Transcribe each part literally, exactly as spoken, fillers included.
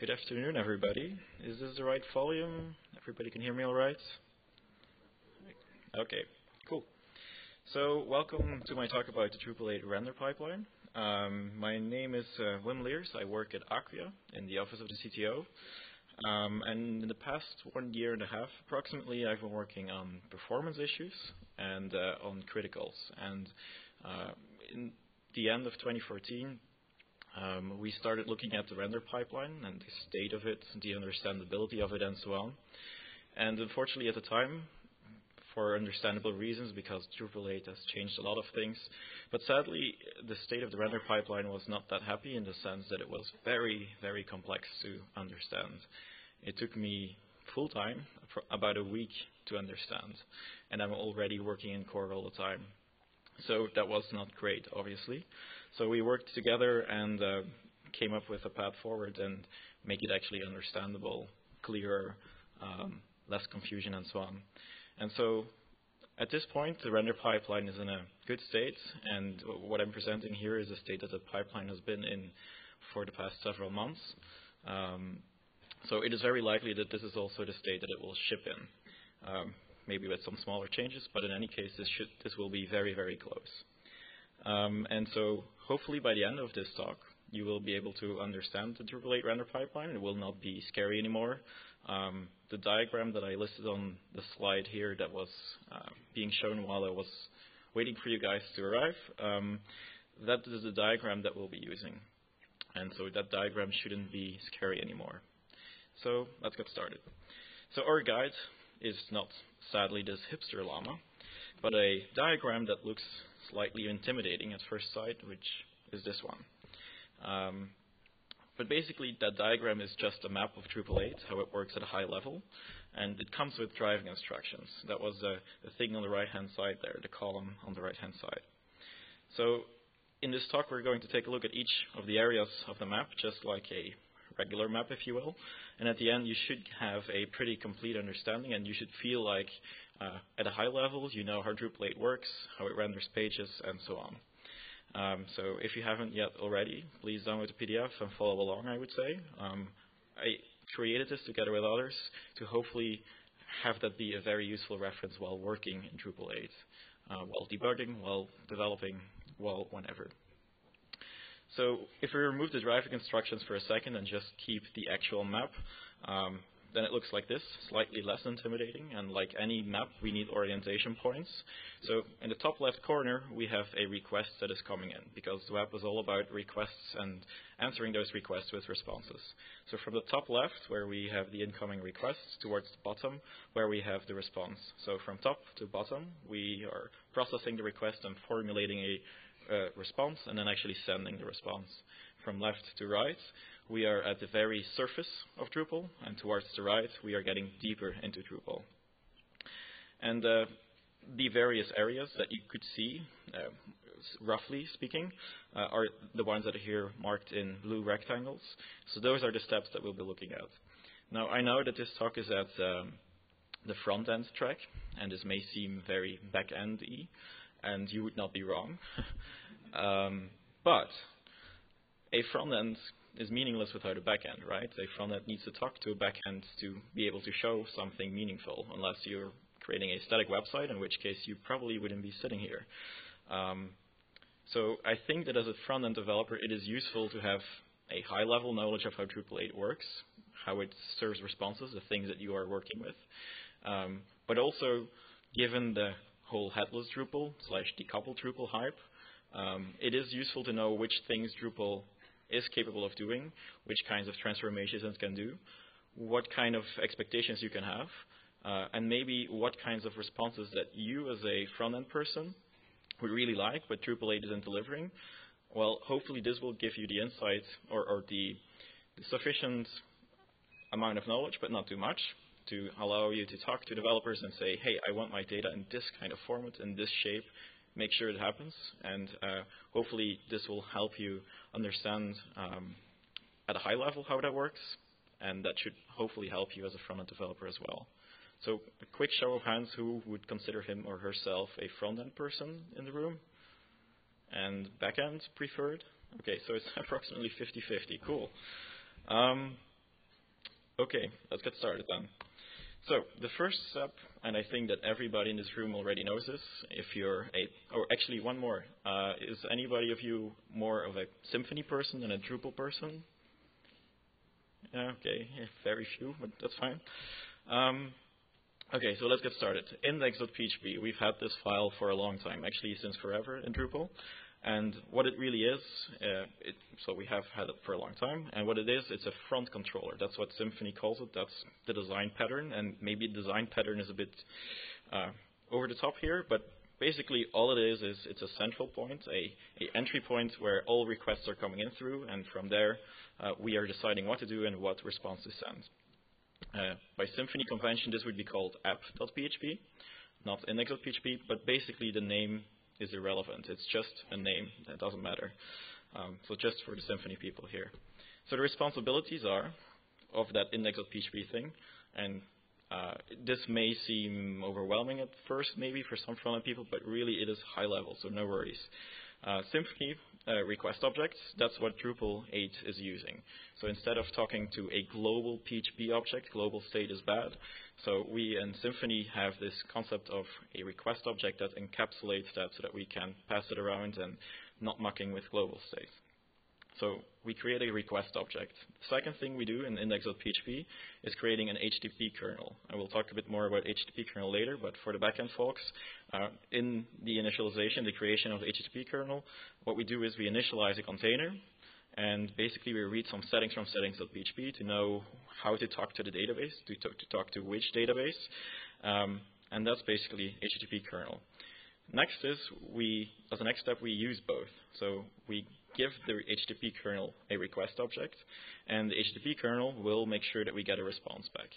Good afternoon, everybody. Is this the right volume? Everybody can hear me all right? Okay, cool. So welcome to my talk about the Drupal eight render pipeline. Um, my name is uh, Wim Leers. I work at Acquia in the office of the C T O. Um, and in the past one year and a half, approximately, I've been working on performance issues and uh, on criticals. And uh, in the end of twenty fourteen, um, we started looking at the render pipeline and the state of it, the understandability of it, and so on. And unfortunately, at the time, for understandable reasons, because Drupal eight has changed a lot of things, but sadly, the state of the render pipeline was not that happy in the sense that it was very, very complex to understand. It took me full time, about a week, to understand, and I'm already working in core all the time. So that was not great, obviously. So we worked together and uh, came up with a path forward and make it actually understandable, clearer, um, less confusion, and so on. And so at this point, the render pipeline is in a good state, and what I'm presenting here is a state that the pipeline has been in for the past several months. Um, so it is very likely that this is also the state that it will ship in, um, maybe with some smaller changes, but in any case, this, should, this will be very, very close. Um, and so hopefully by the end of this talk, you will be able to understand the Drupal eight render pipeline. It will not be scary anymore. Um, the diagram that I listed on the slide here that was uh, being shown while I was waiting for you guys to arrive, um, that is the diagram that we'll be using. And so that diagram shouldn't be scary anymore. So let's get started. So our guide is not, sadly, this hipster llama, but a diagram that looks slightly intimidating at first sight, which is this one. Um, but basically, that diagram is just a map of Drupal eight, how it works at a high level, and it comes with driving instructions. That was uh, the thing on the right-hand side there, the column on the right-hand side. So in this talk, we're going to take a look at each of the areas of the map, just like a regular map, if you will, and at the end, you should have a pretty complete understanding, and you should feel like, uh, at a high level, you know how Drupal eight works, how it renders pages, and so on. Um, so if you haven't yet already, please download the P D F and follow along, I would say. Um, I created this together with others to hopefully have that be a very useful reference while working in Drupal eight, uh, while debugging, while developing, while whenever. So if we remove the driving instructions for a second and just keep the actual map, um, then it looks like this, slightly less intimidating, and like any map, we need orientation points. So in the top left corner, we have a request that is coming in, because the web was all about requests and answering those requests with responses. So from the top left, where we have the incoming requests, towards the bottom, where we have the response. So from top to bottom, we are processing the request and formulating a uh, response, and then actually sending the response. From left to right, we are at the very surface of Drupal, and towards the right, we are getting deeper into Drupal. And uh, the various areas that you could see, uh, roughly speaking, uh, are the ones that are here marked in blue rectangles. So those are the steps that we'll be looking at. Now, I know that this talk is at um, the front-end track, and this may seem very back-end-y, and you would not be wrong. um, but a front-end is meaningless without a backend, right? A front-end needs to talk to a backend to be able to show something meaningful, unless you're creating a static website, in which case you probably wouldn't be sitting here. Um, so I think that as a front-end developer, it is useful to have a high-level knowledge of how Drupal eight works, how it serves responses, the things that you are working with. Um, but also, given the whole headless Drupal slash decoupled Drupal hype, um, it is useful to know which things Drupal is capable of doing, which kinds of transformations it can do, what kind of expectations you can have, uh, and maybe what kinds of responses that you as a front-end person would really like, but Drupal eight isn't delivering. Well, hopefully this will give you the insight or, or the, the sufficient amount of knowledge, but not too much, to allow you to talk to developers and say, hey, I want my data in this kind of format, in this shape, make sure it happens, and uh, hopefully this will help you understand um, at a high level how that works, and that should hopefully help you as a front-end developer as well. So a quick show of hands, who would consider him or herself a front-end person in the room? And back-end preferred? Okay, so it's approximately fifty fifty, cool. Um, Okay, let's get started then. So the first step, and I think that everybody in this room already knows this, if you're a, or actually one more, uh, is anybody of you more of a Symfony person than a Drupal person? Okay, very few, but that's fine. Um, okay, so let's get started. Index.php, we've had this file for a long time, actually since forever in Drupal. And what it really is, uh, it, so we have had it for a long time, and what it is, it's a front controller. That's what Symfony calls it. That's the design pattern, and maybe the design pattern is a bit uh, over the top here, but basically all it is is it's a central point, a, a entry point where all requests are coming in through, and from there uh, we are deciding what to do and what response to send. Uh, by Symfony convention, this would be called app.php, not index.php, but basically the name is irrelevant. It's just a name. That doesn't matter. Um, so just for the Symfony people here. So the responsibilities are of that index.php thing, and uh, this may seem overwhelming at first maybe for some front-end people, but really it is high level, so no worries. Uh, Symfony uh, request objects, that's what Drupal eight is using. So instead of talking to a global P H P object, global state is bad. So we in Symfony have this concept of a request object that encapsulates that so that we can pass it around and not mucking with global state. So we create a request object. The second thing we do in index.php is creating an H T T P kernel. And we'll talk a bit more about H T T P kernel later, but for the backend folks, uh, in the initialization, the creation of the H T T P kernel, what we do is we initialize a container, and basically we read some settings from settings.php to know how to talk to the database, to talk to, talk to which database, um, and that's basically H T T P kernel. Next is, we, as a next step, we use both. So we give the H T T P kernel a request object, and the H T T P kernel will make sure that we get a response back.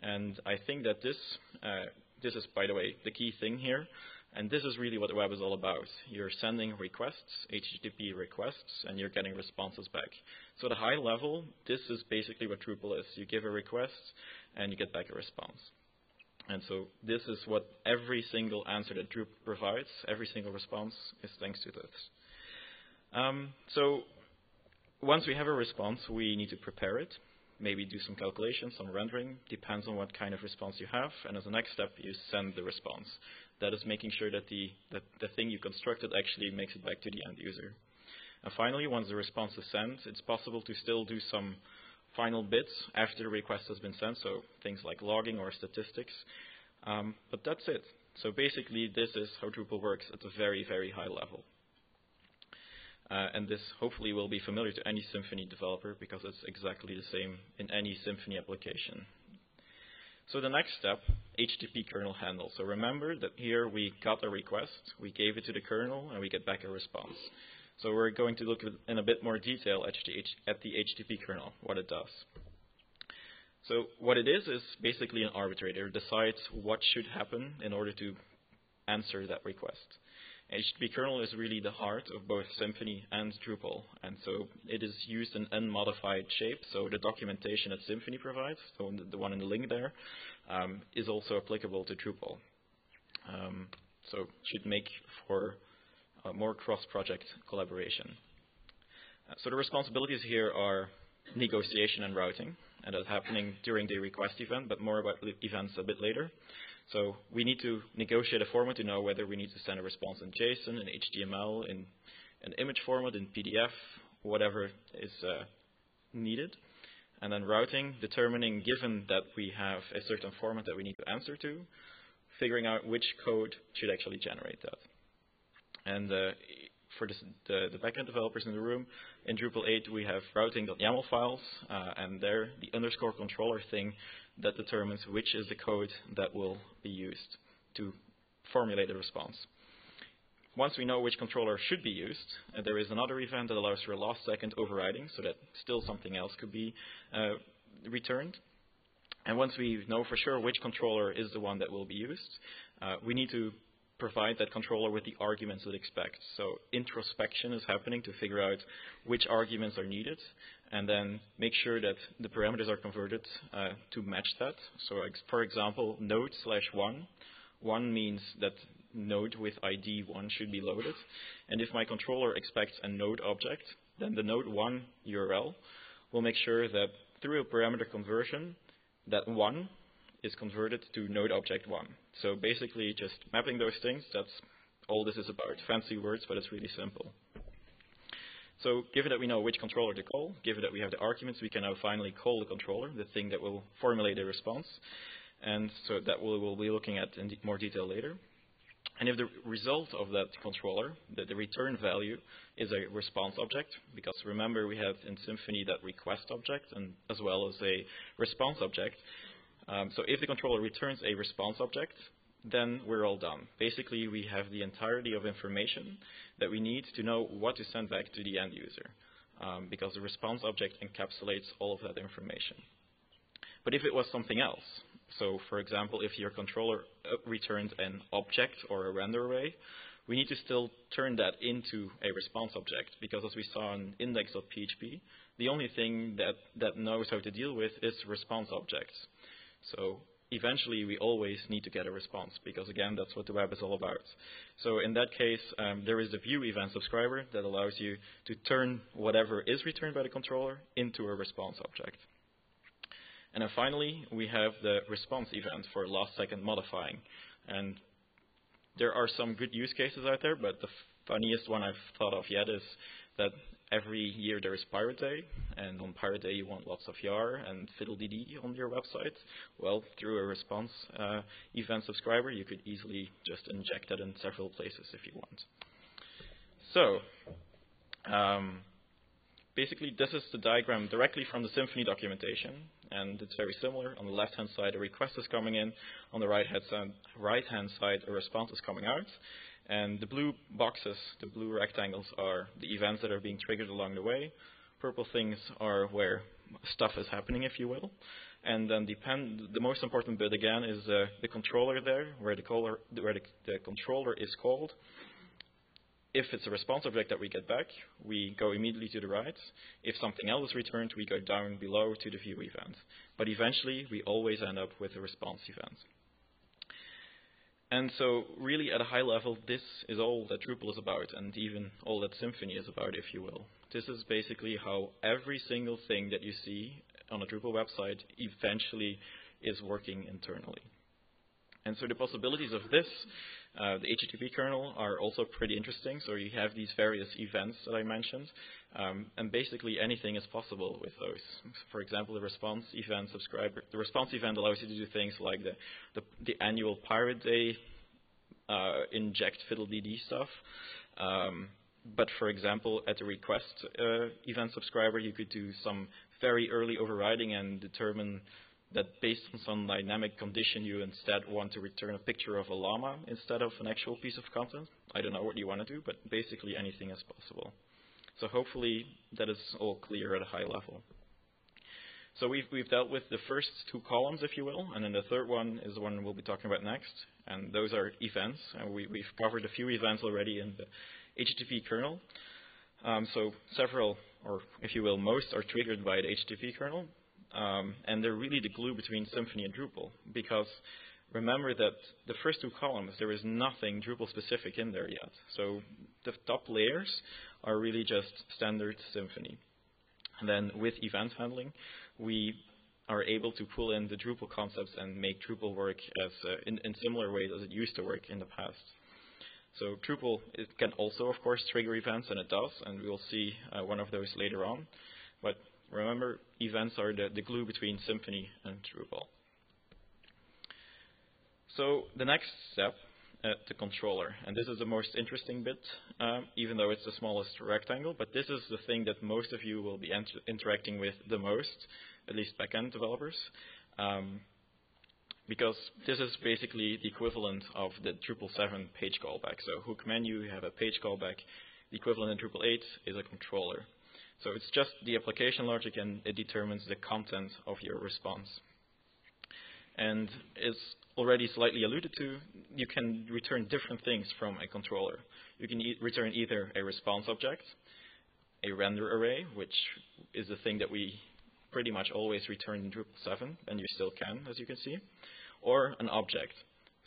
And I think that this, uh, this is, by the way, the key thing here, and this is really what the web is all about. You're sending requests, H T T P requests, and you're getting responses back. So at a high level, this is basically what Drupal is. You give a request, and you get back a response. And so this is what every single answer that Drupal provides, every single response is thanks to this. Um, so once we have a response, we need to prepare it, maybe do some calculations, some rendering, depends on what kind of response you have. And as a next step, you send the response. That is making sure that the, that the thing you constructed actually makes it back to the end user. And finally, once the response is sent, it's possible to still do some final bits after the request has been sent, so things like logging or statistics. Um, but that's it. So basically, this is how Drupal works at a very, very high level. Uh, and this hopefully will be familiar to any Symfony developer because it's exactly the same in any Symfony application. So the next step, H T T P kernel handle. So remember that here we got a request, we gave it to the kernel, and we get back a response. So we're going to look in a bit more detail at the, at the H T T P kernel, what it does. So what it is is basically an arbitrator. It decides what should happen in order to answer that request. H T T P kernel is really the heart of both Symfony and Drupal. And so it is used in unmodified shape. So the documentation that Symfony provides, so the one in the link there, um, is also applicable to Drupal. Um, so should make for Uh, more cross-project collaboration. Uh, so the responsibilities here are negotiation and routing, and that's happening during the request event, but more about events a bit later. So we need to negotiate a format to know whether we need to send a response in JSON, in H T M L, in an image format, in P D F, whatever is uh, needed. And then routing, determining given that we have a certain format that we need to answer to, figuring out which code should actually generate that. And uh, for this, the, the backend developers in the room, in Drupal eight we have routing.yaml files, uh, and there the underscore controller thing that determines which is the code that will be used to formulate a response. Once we know which controller should be used, uh, there is another event that allows for last-second overriding, so that still something else could be uh, returned. And once we know for sure which controller is the one that will be used, uh, we need to provide that controller with the arguments it expects. So introspection is happening to figure out which arguments are needed, and then make sure that the parameters are converted uh, to match that. So for example, node slash one. One means that node with I D one should be loaded. And if my controller expects a node object, then the node one U R L will make sure that through a parameter conversion, that one is converted to node object one. So basically just mapping those things, that's all this is about. Fancy words, but it's really simple. So given that we know which controller to call, given that we have the arguments, we can now finally call the controller, the thing that will formulate a response. And so that we'll, we'll be looking at in more detail later. And if the result of that controller, that the return value, is a response object, because remember we have in Symfony that request object and as well as a response object. Um, so if the controller returns a response object, then we're all done. Basically, we have the entirety of information that we need to know what to send back to the end user, um, because the response object encapsulates all of that information. But if it was something else, so for example, if your controller returned an object or a render array, we need to still turn that into a response object, because as we saw in index.php, the only thing that, that knows how to deal with is response objects. So eventually we always need to get a response, because again, that's what the web is all about. So in that case, um, there is the view event subscriber that allows you to turn whatever is returned by the controller into a response object. And then finally, we have the response event for last second modifying. And there are some good use cases out there, but the funniest one I've thought of yet is that every year there is Pirate Day, and on Pirate Day you want lots of YAR and fiddle D D on your website. Well, through a response uh, event subscriber, you could easily just inject that in several places if you want. So, um, basically this is the diagram directly from the Symfony documentation, and it's very similar. On the left-hand side, a request is coming in. On the right-hand side, right-hand side, a response is coming out. And the blue boxes, the blue rectangles, are the events that are being triggered along the way. Purple things are where stuff is happening, if you will. And then the, pen, the most important bit, again, is uh, the controller there, where, the, caller, where the, the controller is called. If it's a response object that we get back, we go immediately to the right. If something else is returned, we go down below to the view event. But eventually, we always end up with a response event. And so really at a high level, this is all that Drupal is about, and even all that Symfony is about, if you will. This is basically how every single thing that you see on a Drupal website eventually is working internally. And so the possibilities of this, uh, the H T T P kernel, are also pretty interesting. So you have these various events that I mentioned, um, and basically anything is possible with those. For example, the response event subscriber, the response event allows you to do things like the, the, the annual Pirate Day uh, inject fiddle D D stuff. Um, but for example, at the request uh, event subscriber, you could do some very early overriding and determine that based on some dynamic condition, you instead want to return a picture of a llama instead of an actual piece of content. I don't know what you want to do, but basically anything is possible. So hopefully that is all clear at a high level. So we've, we've dealt with the first two columns, if you will, and then the third one is the one we'll be talking about next, and those are events. And we, we've covered a few events already in the H T T P kernel. Um, so several, or if you will, most are triggered by the H T T P kernel. Um, and they're really the glue between Symfony and Drupal, because remember that the first two columns, there is nothing Drupal-specific in there yet. So the top layers are really just standard Symfony. And then with event handling, we are able to pull in the Drupal concepts and make Drupal work as, uh, in, in similar ways as it used to work in the past. So Drupal, it can also, of course, trigger events, and it does, and we'll see uh, one of those later on. But remember, events are the, the glue between Symfony and Drupal. So the next step, uh, the controller. And this is the most interesting bit, um, even though it's the smallest rectangle. But this is the thing that most of you will be inter interacting with the most, at least backend developers. Um, because this is basically the equivalent of the Drupal seven page callback. So hook menu, you have a page callback. The equivalent in Drupal eight is a controller. So it's just the application logic, and it determines the content of your response. And it's already slightly alluded to, you can return different things from a controller. You can e- return either a response object, a render array, which is the thing that we pretty much always return in Drupal seven, and you still can, as you can see, or an object.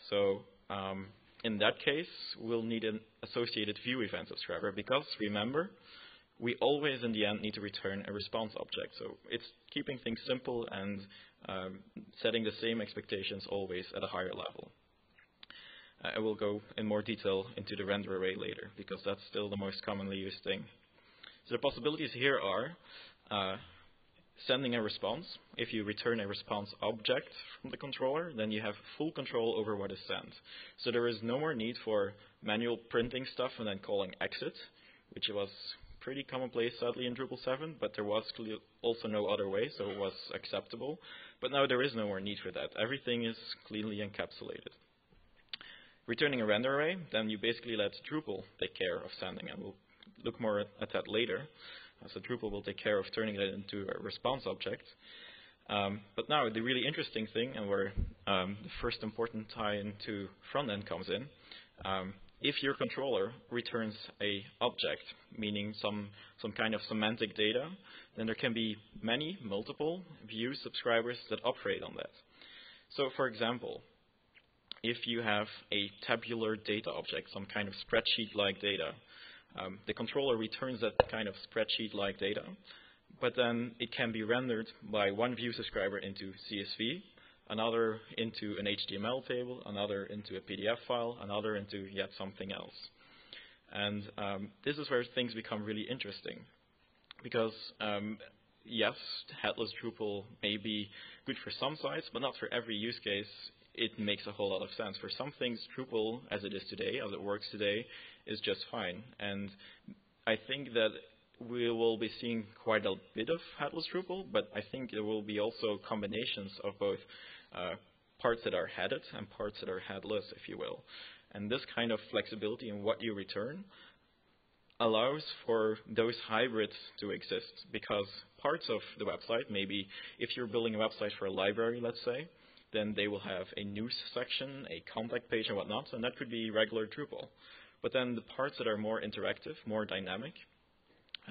So um, in that case, we'll need an associated view event subscriber, because remember, we always in the end need to return a response object. So it's keeping things simple and um, setting the same expectations always at a higher level. Uh, I will go in more detail into the render array later, because that's still the most commonly used thing. So the possibilities here are uh, sending a response. If you return a response object from the controller, then you have full control over what is sent. So there is no more need for manual printing stuff and then calling exit, which was pretty commonplace, sadly, in Drupal seven, but there was also no other way, so it was acceptable. But now there is no more need for that. Everything is cleanly encapsulated. Returning a render array, then you basically let Drupal take care of sending, and we'll look more at that later. So Drupal will take care of turning that into a response object. Um, but now the really interesting thing, and where um, the first important tie-in to front-end comes in, um, if your controller returns a object, meaning some, some kind of semantic data, then there can be many, multiple view subscribers that operate on that. So for example, if you have a tabular data object, some kind of spreadsheet-like data, Um, the controller returns that kind of spreadsheet-like data, but then it can be rendered by one view subscriber into C S V, another into an H T M L table, another into a P D F file, another into yet something else. And um, this is where things become really interesting, because um, yes, headless Drupal may be good for some sites, but not for every use case. It makes a whole lot of sense. For some things, Drupal, as it is today, as it works today, is just fine. And I think that we will be seeing quite a bit of headless Drupal, but I think there will be also combinations of both uh, parts that are headed and parts that are headless, if you will. And this kind of flexibility in what you return allows for those hybrids to exist, because parts of the website, maybe if you're building a website for a library, let's say, then they will have a news section, a contact page and whatnot, and that could be regular Drupal. But then the parts that are more interactive, more dynamic,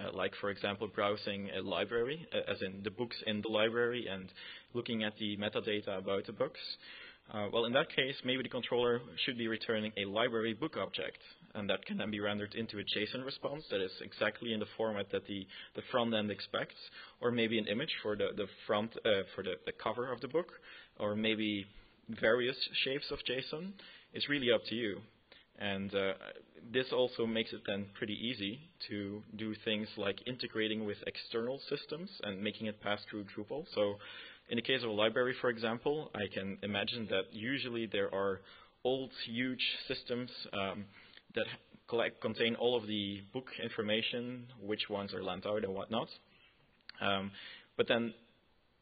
uh, like for example browsing a library, uh, as in the books in the library and looking at the metadata about the books, uh, well in that case maybe the controller should be returning a library book object, and that can then be rendered into a JSON response that is exactly in the format that the, the front end expects, or maybe an image for the, the front uh, for the, the cover of the book, or maybe various shapes of JSON. It's really up to you. And uh, this also makes it then pretty easy to do things like integrating with external systems and making it pass through Drupal. So in the case of a library, for example, I can imagine that usually there are old, huge systems um, that collect, contain all of the book information, which ones are lent out and whatnot. Um, but then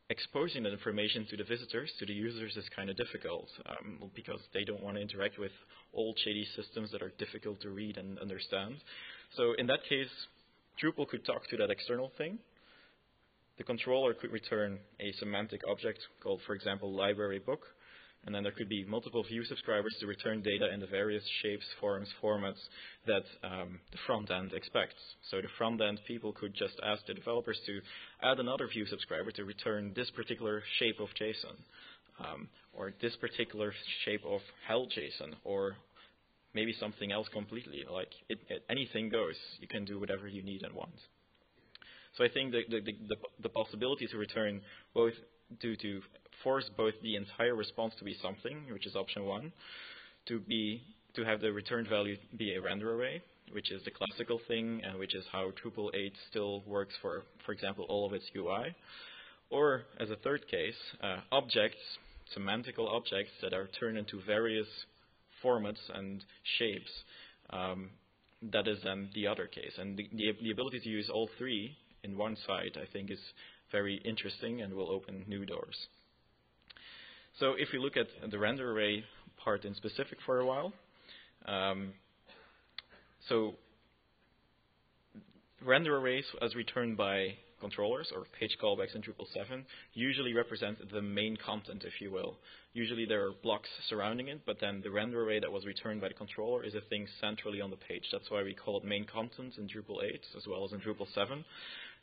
exposing that information to the visitors, to the users, is kind of difficult um, because they don't want to interact with old shady systems that are difficult to read and understand. So in that case, Drupal could talk to that external thing. The controller could return a semantic object called, for example, library book, and then there could be multiple view subscribers to return data in the various shapes, forms, formats that um, the front end expects. So the front end people could just ask the developers to add another view subscriber to return this particular shape of JSON, um, or this particular shape of hell JSON, or maybe something else completely. Like it, it, anything goes. You can do whatever you need and want. So I think the, the, the, the possibility to return both due to force both the entire response to be something, which is option one, to be to have the return value be a render array, which is the classical thing, and which is how Drupal eight still works for, for example, all of its U I. Or as a third case, uh, objects, semantical objects that are turned into various formats and shapes. Um, that is then the other case, and the, the, the ability to use all three in one site, I think, is very interesting and will open new doors. So if we look at the render array part in specific for a while, um, so render arrays as returned by controllers or page callbacks in Drupal seven usually represent the main content, if you will. Usually there are blocks surrounding it, but then the render array that was returned by the controller is a thing centrally on the page. That's why we call it main content in Drupal eight as well as in Drupal seven.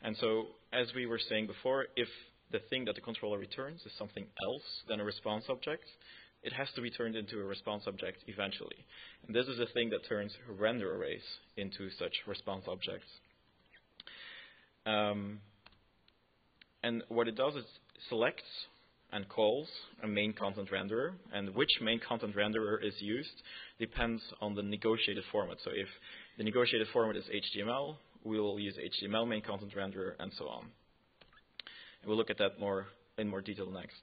And so as we were saying before, if the thing that the controller returns is something else than a response object, it has to be turned into a response object eventually. And this is the thing that turns render arrays into such response objects. Um, and what it does is selects and calls a main content renderer, and which main content renderer is used depends on the negotiated format. So if the negotiated format is H T M L, we will use H T M L main content renderer, and so on. And we'll look at that more in more detail next.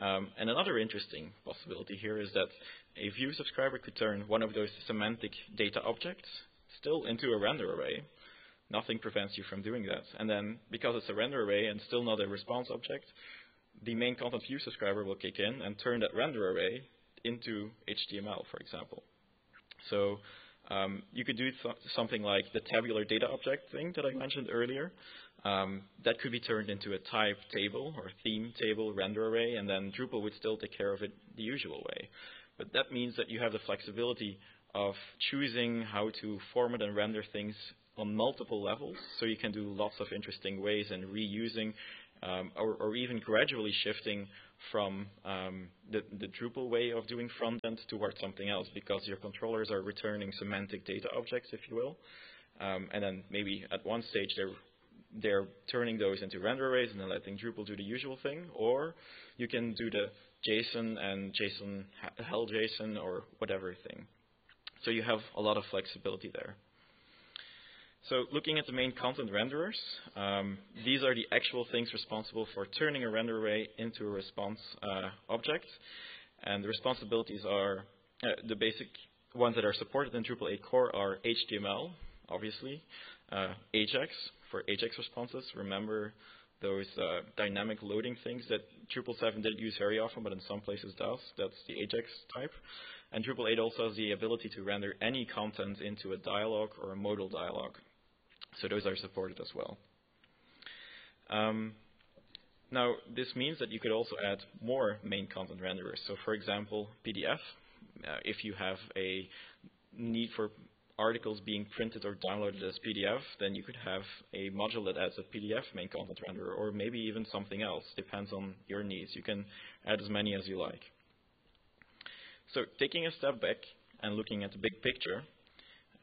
Um, and another interesting possibility here is that a view subscriber could turn one of those semantic data objects still into a render array. Nothing prevents you from doing that. And then, because it's a render array and still not a response object, the main content view subscriber will kick in and turn that render array into H T M L, for example. So um, you could do th something like the tabular data object thing that I mentioned earlier. Um, that could be turned into a type table or theme table render array, and then Drupal would still take care of it the usual way. But that means that you have the flexibility of choosing how to format and render things on multiple levels, so you can do lots of interesting ways and reusing um, or, or even gradually shifting from um, the, the Drupal way of doing front end towards something else, because your controllers are returning semantic data objects, if you will, um, and then maybe at one stage they're they're turning those into render arrays and then letting Drupal do the usual thing, or you can do the JSON and JSON hell JSON or whatever thing. So you have a lot of flexibility there. So looking at the main content renderers, um, these are the actual things responsible for turning a render array into a response uh, object, and the responsibilities are uh, the basic ones that are supported in Drupal eight core are H T M L, obviously, uh, Ajax for Ajax responses. Remember those uh, dynamic loading things that Drupal seven didn't use very often, but in some places does. That's the Ajax type. And Drupal eight also has the ability to render any content into a dialog or a modal dialog. So those are supported as well. Um, now, this means that you could also add more main content renderers. So, for example, P D F. Uh, if you have a need for articles being printed or downloaded as P D F, then you could have a module that adds a P D F main content renderer, or maybe even something else. Depends on your needs. You can add as many as you like. So, taking a step back and looking at the big picture,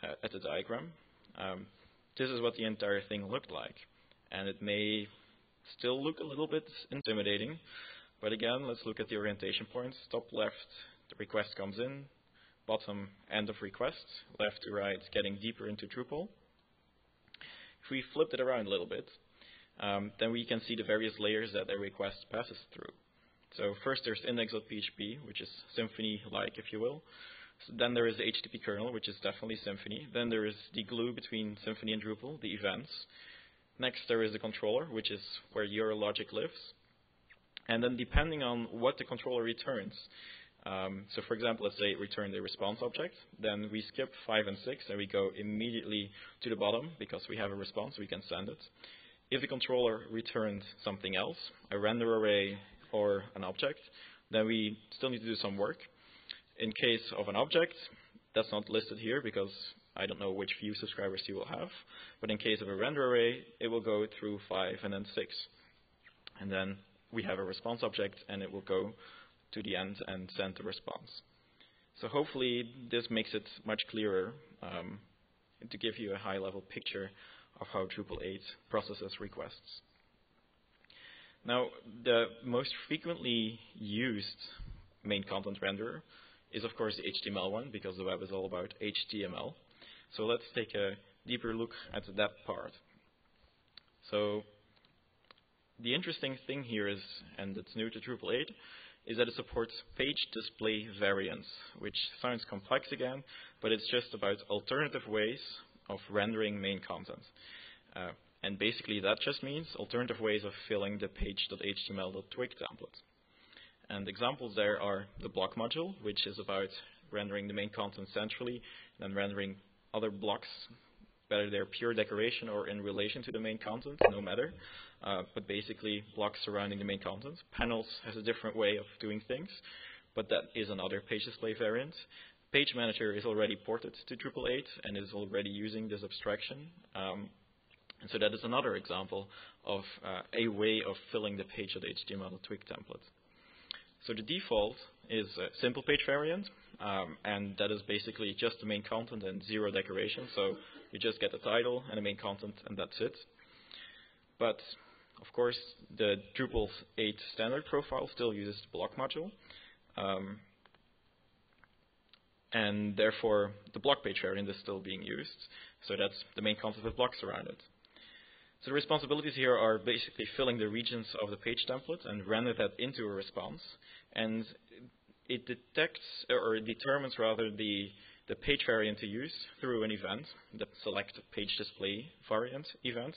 uh, at the diagram, um, this is what the entire thing looked like, and it may still look a little bit intimidating, but again, let's look at the orientation points. Top left, the request comes in, bottom, end of request, left to right, getting deeper into Drupal. If we flip it around a little bit, um, then we can see the various layers that a request passes through. So first there's index dot P H P, which is Symfony-like, if you will. So then there is the H T T P kernel, which is definitely Symfony. Then there is the glue between Symfony and Drupal, the events. Next, there is the controller, which is where your logic lives. And then depending on what the controller returns, um, so for example, let's say it returned a response object, then we skip five and six, and we go immediately to the bottom, because we have a response, we can send it. If the controller returned something else, a render array or an object, then we still need to do some work. In case of an object, that's not listed here because I don't know which view subscribers you will have, but in case of a render array, it will go through five and then six. And then we have a response object, and it will go to the end and send the response. So hopefully this makes it much clearer um, to give you a high-level picture of how Drupal eight processes requests. Now, the most frequently used main content renderer is of course the H T M L one, because the web is all about H T M L. So let's take a deeper look at that part. So the interesting thing here is, and it's new to Drupal eight, is that it supports page display variants, which sounds complex again, but it's just about alternative ways of rendering main content. Uh, and basically that just means alternative ways of filling the page dot H T M L dot twig template. And examples there are the block module, which is about rendering the main content centrally and rendering other blocks, whether they're pure decoration or in relation to the main content, no matter. Uh, but basically, blocks surrounding the main content. Panels has a different way of doing things, but that is another page display variant. Page manager is already ported to Drupal eight and is already using this abstraction. Um, and so that is another example of uh, a way of filling the page dot H T M L dot twig template. So the default is a simple page variant, um, and that is basically just the main content and zero decoration. So you just get the title and the main content, and that's it. But of course, the Drupal eight standard profile still uses the block module. Um, and therefore, the block page variant is still being used. So that's the main concept of blocks around it. So the responsibilities here are basically filling the regions of the page template and render that into a response. And it detects, or it determines rather, the, the page variant to use through an event, the select page display variant event.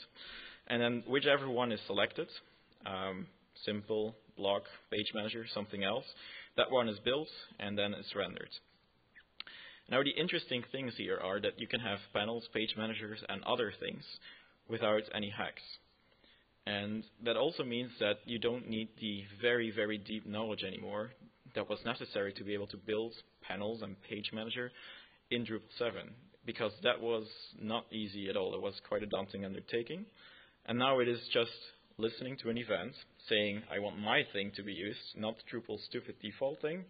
And then whichever one is selected, um, simple, block, page manager, something else, that one is built and then it's rendered. Now the interesting things here are that you can have panels, page managers, and other things without any hacks. And that also means that you don't need the very, very deep knowledge anymore that was necessary to be able to build panels and page manager in Drupal seven, because that was not easy at all. It was quite a daunting undertaking. And now it is just listening to an event, saying, I want my thing to be used, not Drupal's stupid default thing.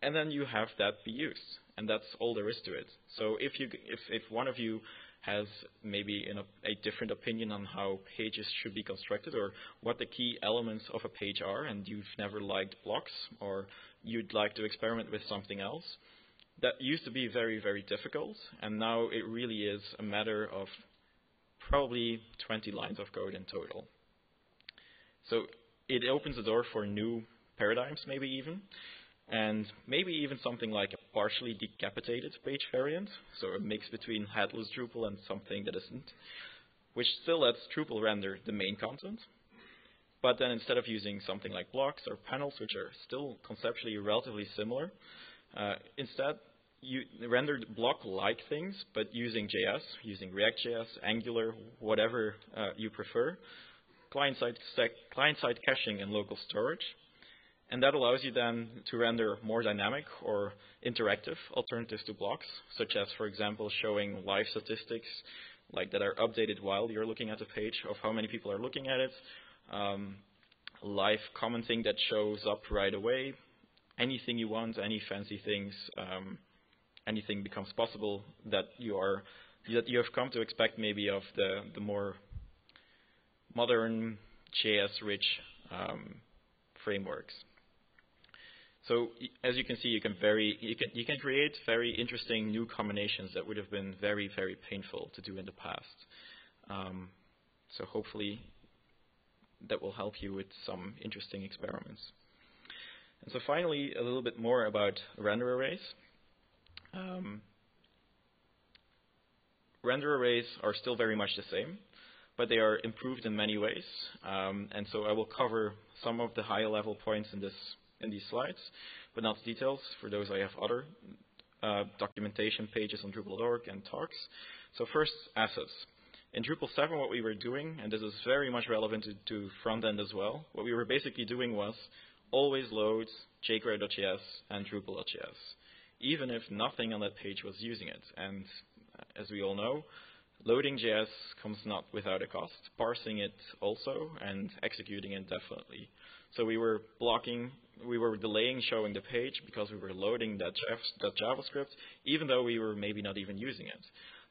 And then you have that be used. And that's all there is to it. So if, you, if, if one of you has maybe an, a different opinion on how pages should be constructed or what the key elements of a page are, and you've never liked blocks, or you'd like to experiment with something else, that used to be very, very difficult. And now it really is a matter of probably twenty lines of code in total. So it opens the door for new paradigms, maybe even, and maybe even something like a partially decapitated page variant, so a mix between headless Drupal and something that isn't, which still lets Drupal render the main content. But then instead of using something like blocks or panels, which are still conceptually relatively similar, uh, instead you render block-like things, but using J S, using React J S, Angular, whatever uh, you prefer, client-side client-side caching and local storage. And that allows you then to render more dynamic or interactive alternatives to blocks, such as, for example, showing live statistics like that are updated while you're looking at the page of how many people are looking at it, um, live commenting that shows up right away, anything you want, any fancy things, um, anything becomes possible that you are that you have come to expect maybe of the, the more modern J S-rich um, frameworks. So as you can see, you can very you can you can create very interesting new combinations that would have been very, very painful to do in the past. Um, so hopefully that will help you with some interesting experiments. And so finally, a little bit more about render arrays. Um, render arrays are still very much the same, but they are improved in many ways. Um, and so I will cover some of the high level points in this in these slides, but not the details. For those, I have other uh, documentation pages on Drupal dot org and talks. So first, assets. In Drupal seven, what we were doing, and this is very much relevant to, to front-end as well, what we were basically doing was always load jQuery dot J S and Drupal dot J S, even if nothing on that page was using it. And as we all know, loading J S comes not without a cost, parsing it also, and executing it definitely. So we were blocking, we were delaying showing the page because we were loading that, that JavaScript, even though we were maybe not even using it.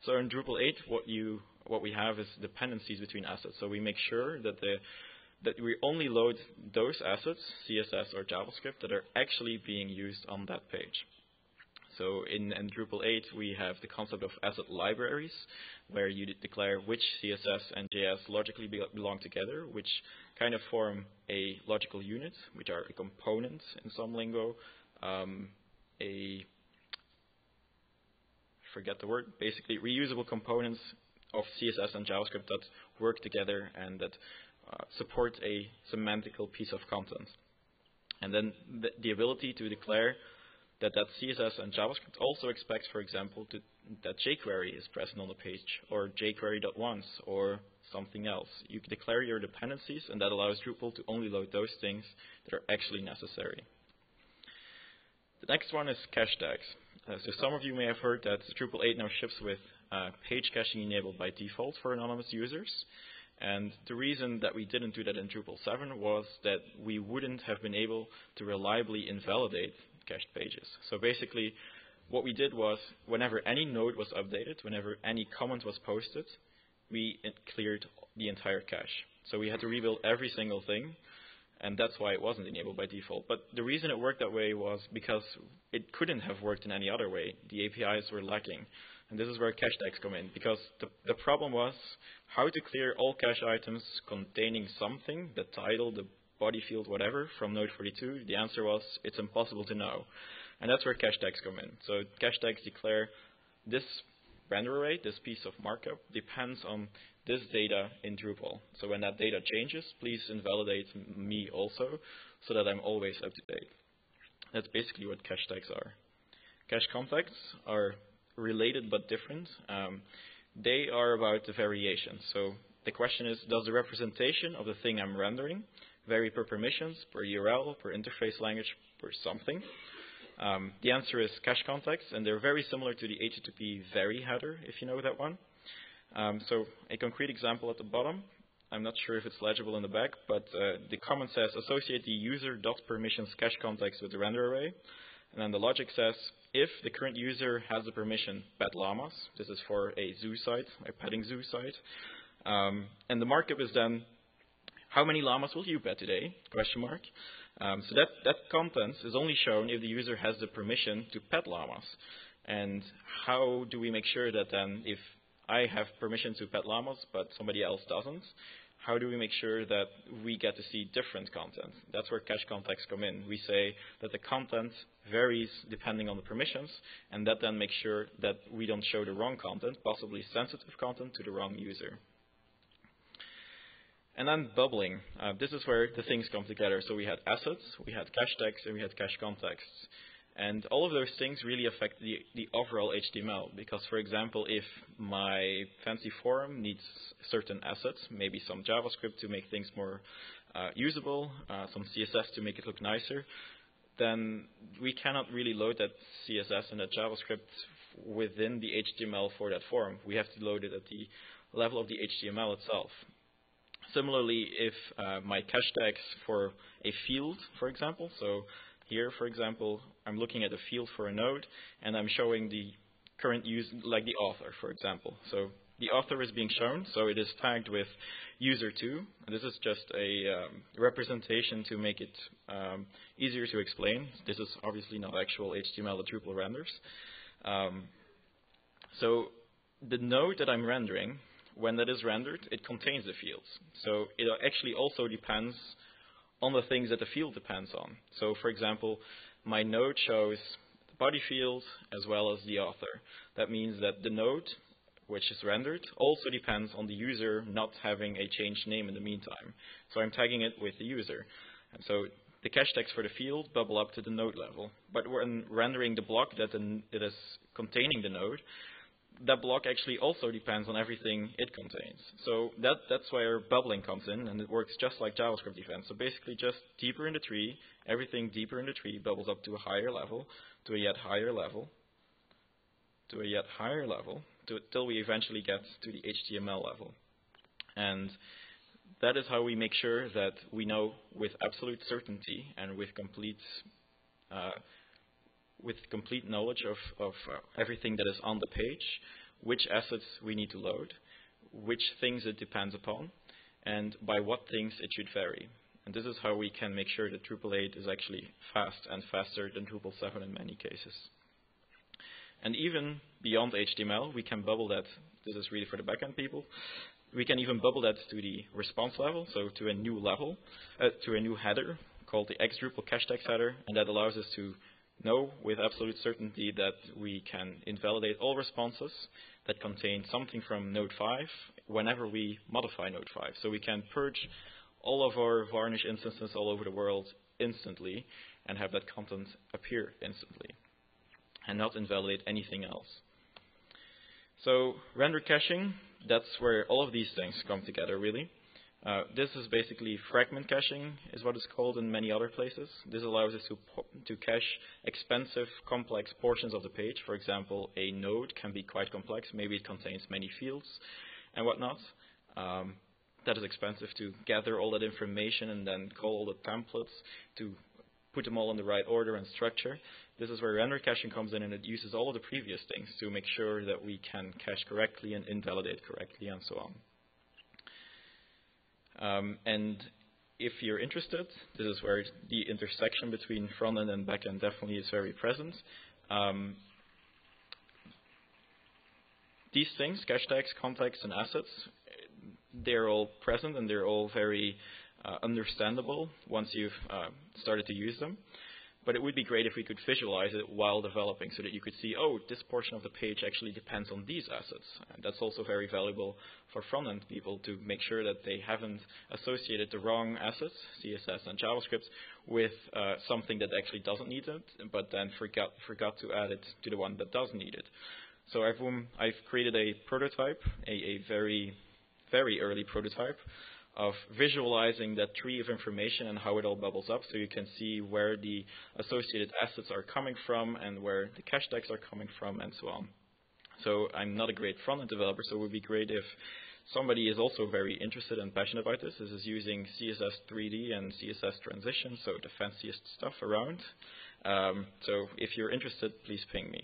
So in Drupal eight, what you what we have is dependencies between assets. So we make sure that the that we only load those assets, C S S or JavaScript, that are actually being used on that page. So in, in Drupal eight, we have the concept of asset libraries, where you declare which C S S and J S logically be belong together, which kind of form a logical unit, which are a component in some lingo, um, a, forget the word, basically reusable components of C S S and JavaScript that work together and that uh, support a semantical piece of content. And then the, the ability to declare that that C S S and JavaScript also expects, for example, to, that jQuery is present on the page, or jQuery.once, or something else. You declare your dependencies, and that allows Drupal to only load those things that are actually necessary. The next one is cache tags. Uh, so some of you may have heard that Drupal eight now ships with uh, page caching enabled by default for anonymous users. And the reason that we didn't do that in Drupal seven was that we wouldn't have been able to reliably invalidate cached pages. So basically, what we did was, whenever any node was updated, whenever any comment was posted, we cleared the entire cache. So we had to rebuild every single thing, and that's why it wasn't enabled by default. But the reason it worked that way was because it couldn't have worked in any other way. The A P Is were lacking. And this is where cache tags come in, because the, the problem was how to clear all cache items containing something, the title, the body field, whatever, from node forty-two. The answer was, it's impossible to know. And that's where cache tags come in. So cache tags declare this render array, this piece of markup, depends on this data in Drupal. So when that data changes, please invalidate me also, so that I'm always up to date. That's basically what cache tags are. Cache contexts are related but different. Um, they are about the variation. So the question is, does the representation of the thing I'm rendering vary per permissions, per U R L, per interface language, per something? Um, the answer is cache contexts, and they're very similar to the H T T P vary header, if you know that one. Um, so a concrete example at the bottom, I'm not sure if it's legible in the back, but uh, the comment says associate the user.permissions cache context with the render array. And then the logic says, if the current user has the permission pet llamas, this is for a zoo site, a petting zoo site, um, and the markup is then, how many llamas will you pet today? Question mark. Um, so that, that contents is only shown if the user has the permission to pet llamas. And how do we make sure that then, if I have permission to pet llamas but somebody else doesn't, how do we make sure that we get to see different content? That's where cache contexts come in. We say that the content varies depending on the permissions, and that then makes sure that we don't show the wrong content, possibly sensitive content, to the wrong user. And then bubbling. Uh, this is where the things come together. So we had assets, we had cache tags, and we had cache contexts. And all of those things really affect the, the overall H T M L, because, for example, if my fancy forum needs certain assets, maybe some JavaScript to make things more uh, usable, uh, some C S S to make it look nicer, then we cannot really load that C S S and that JavaScript within the H T M L for that forum. We have to load it at the level of the H T M L itself. Similarly, if uh, my cache tags for a field, for example, so here, for example, I'm looking at a field for a node, and I'm showing the current user, like the author, for example. So the author is being shown, so it is tagged with user two. This is just a um, representation to make it um, easier to explain. This is obviously not actual H T M L that Drupal renders. Um, so the node that I'm rendering, when that is rendered, it contains the fields. So it actually also depends on the things that the field depends on. So, for example, my node shows the body field as well as the author. That means that the node, which is rendered, also depends on the user not having a changed name in the meantime. So I'm tagging it with the user. And so the cache tags for the field bubble up to the node level. But when rendering the block that it is containing the node, that block actually also depends on everything it contains. So that, that's where bubbling comes in, and it works just like JavaScript events. So basically just deeper in the tree, everything deeper in the tree bubbles up to a higher level, to a yet higher level, to a yet higher level, to, till we eventually get to the H T M L level. And that is how we make sure that we know with absolute certainty and with complete uh, with complete knowledge of, of everything that is on the page, which assets we need to load, which things it depends upon, and by what things it should vary. And this is how we can make sure that Drupal eight is actually fast and faster than Drupal seven in many cases. And even beyond H T M L, we can bubble that. This is really for the backend people. We can even bubble that to the response level, so to a new level, uh, to a new header called the X Drupal Cache Tag header, and that allows us to know with absolute certainty that we can invalidate all responses that contain something from node five whenever we modify node five. So we can purge all of our Varnish instances all over the world instantly and have that content appear instantly and not invalidate anything else. So render caching, that's where all of these things come together really. Uh, this is basically fragment caching, is what it's called in many other places. This allows us to, to cache expensive, complex portions of the page. For example, a node can be quite complex. Maybe it contains many fields and whatnot. Um, that is expensive to gather all that information and then call all the templates to put them all in the right order and structure. This is where render caching comes in, and it uses all of the previous things to make sure that we can cache correctly and invalidate correctly and so on. Um, and if you're interested, this is where the intersection between front-end and back-end definitely is very present. Um, these things, cache tags, contexts, and assets, they're all present and they're all very uh, understandable once you've uh, started to use them. But it would be great if we could visualize it while developing so that you could see, oh, this portion of the page actually depends on these assets. And that's also very valuable for front-end people to make sure that they haven't associated the wrong assets, C S S and JavaScript, with uh, something that actually doesn't need it, but then forgot, forgot to add it to the one that does need it. So I've, um, I've created a prototype, a, a very, very early prototype, of visualizing that tree of information and how it all bubbles up, so you can see where the associated assets are coming from and where the cache tags are coming from and so on. So I'm not a great front-end developer, so it would be great if somebody is also very interested and passionate about this. This is using C S S three D and C S S transition, so the fanciest stuff around. Um, so if you're interested, please ping me.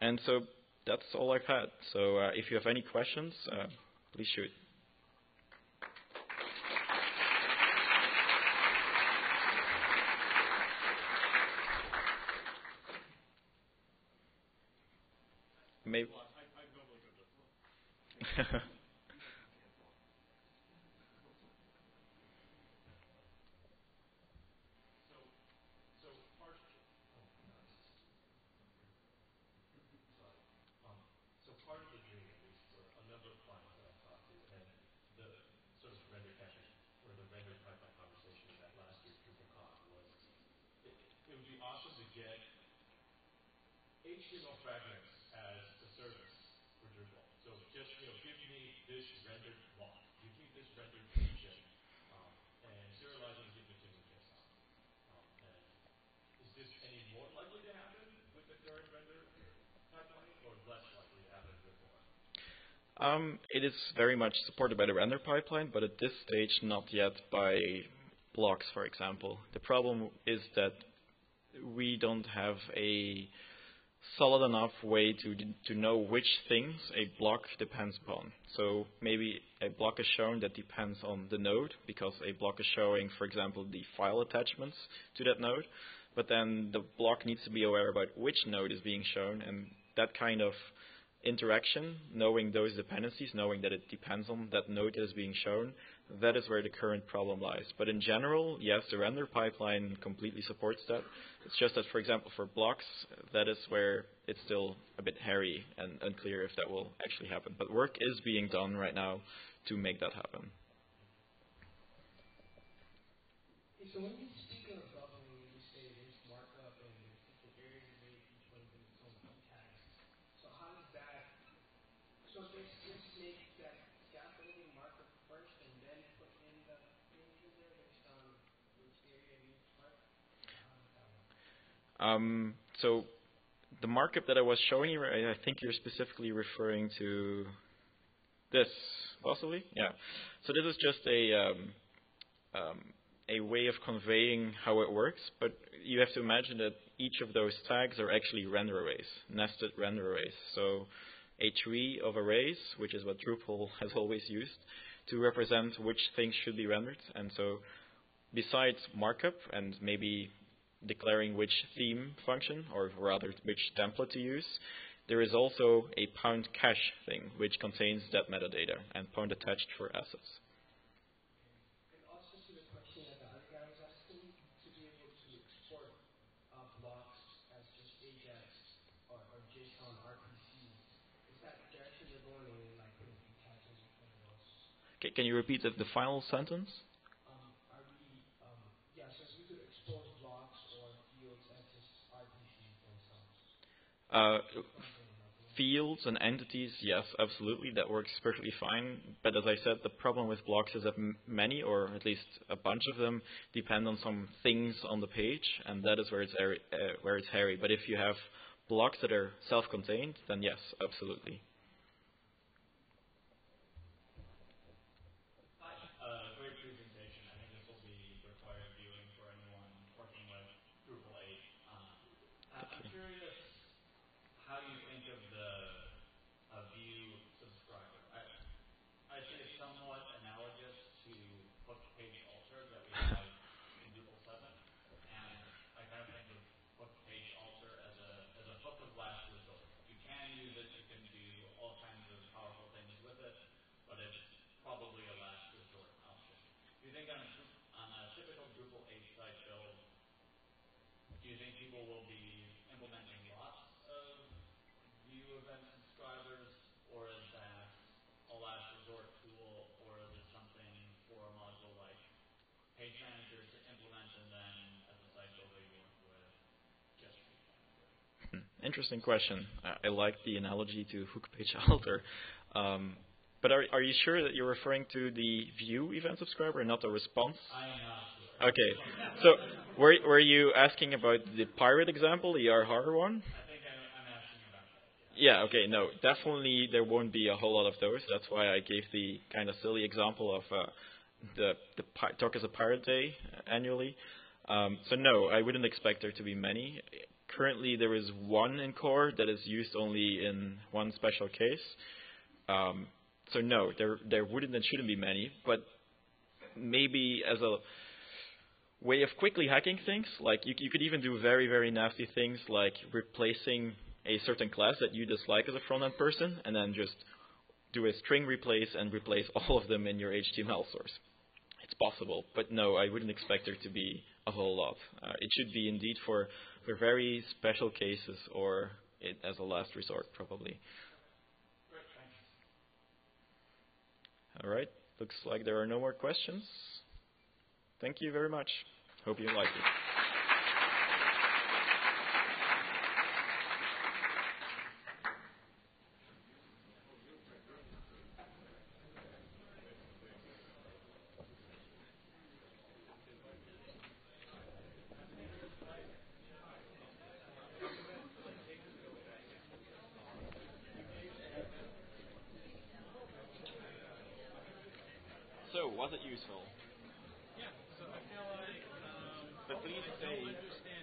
And so that's all I've had. So uh, if you have any questions, uh, please shoot. Maybe. Um, it is very much supported by the render pipeline, but at this stage not yet by blocks, for example. The problem is that we don't have a solid enough way to, to know which things a block depends upon. So maybe a block is shown that depends on the node, because a block is showing, for example, the file attachments to that node, but then the block needs to be aware about which node is being shown, and that kind of interaction, knowing those dependencies, knowing that it depends on that node that is being shown, that is where the current problem lies. But in general, yes, the render pipeline completely supports that. It's just that, for example, for blocks, that is where it's still a bit hairy and unclear if that will actually happen. But work is being done right now to make that happen. Hey, so when you speak of problem, you say there's markup and the various ways each one of its own syntax. So how does that, so does this make that scaffolding markup first and then put in the things in there based on which area and each part? Um, so the markup that I was showing you, I think you're specifically referring to this, possibly? Yeah. So this is just a um, um, a way of conveying how it works, but you have to imagine that each of those tags are actually render arrays, nested render arrays. So a tree of arrays, which is what Drupal has always used, to represent which things should be rendered. And so besides markup and maybe declaring which theme function, or rather which template to use, there is also a pound cache thing, which contains that metadata and pound attached for assets. Can you repeat the, the final sentence? Um, are we, um, yeah, so you could export blocks or fields as just R P Cs themselves. Uh, fields and entities, yes, absolutely. That works perfectly fine. But as I said, the problem with blocks is that m many, or at least a bunch of them, depend on some things on the page, and that is where it's, airy, uh, where it's hairy. But if you have blocks that are self-contained, then yes, absolutely. Somewhat analogous to push page alter that we have in Drupal seven, and I kind of think of push page alter as a as a hook of last resort. You can use it, you can do all kinds of powerful things with it, but it's probably a last resort option. Do you think on a, on a typical Drupal eight site build, do you think people will be implementing lots of view event subscribers, or is that a last resort tool, or is it something for a module like Page Manager to implement, and then as a site builder you work with just Page Manager? Interesting question. I, I like the analogy to hook page alter. Um, but are, are you sure that you're referring to the view event subscriber and not the response? I am not sure. Okay. So were, were you asking about the pirate example, the E R H A R one? Yeah, okay, no, definitely there won't be a whole lot of those. That's why I gave the kind of silly example of uh, the, the Talk as a Pirate Day annually. Um, so no, I wouldn't expect there to be many. Currently there is one in core that is used only in one special case. Um, so no, there, there wouldn't and shouldn't be many, but maybe as a way of quickly hacking things, like you, you could even do very, very nasty things like replacing a certain class that you dislike as a front-end person, and then just do a string replace and replace all of them in your H T M L source. It's possible, but no, I wouldn't expect there to be a whole lot. Uh, it should be indeed for, for very special cases, or it, as a last resort, probably. All right, looks like there are no more questions. Thank you very much. Hope you liked it. Was it useful? Yeah, so I feel like, um, but please say.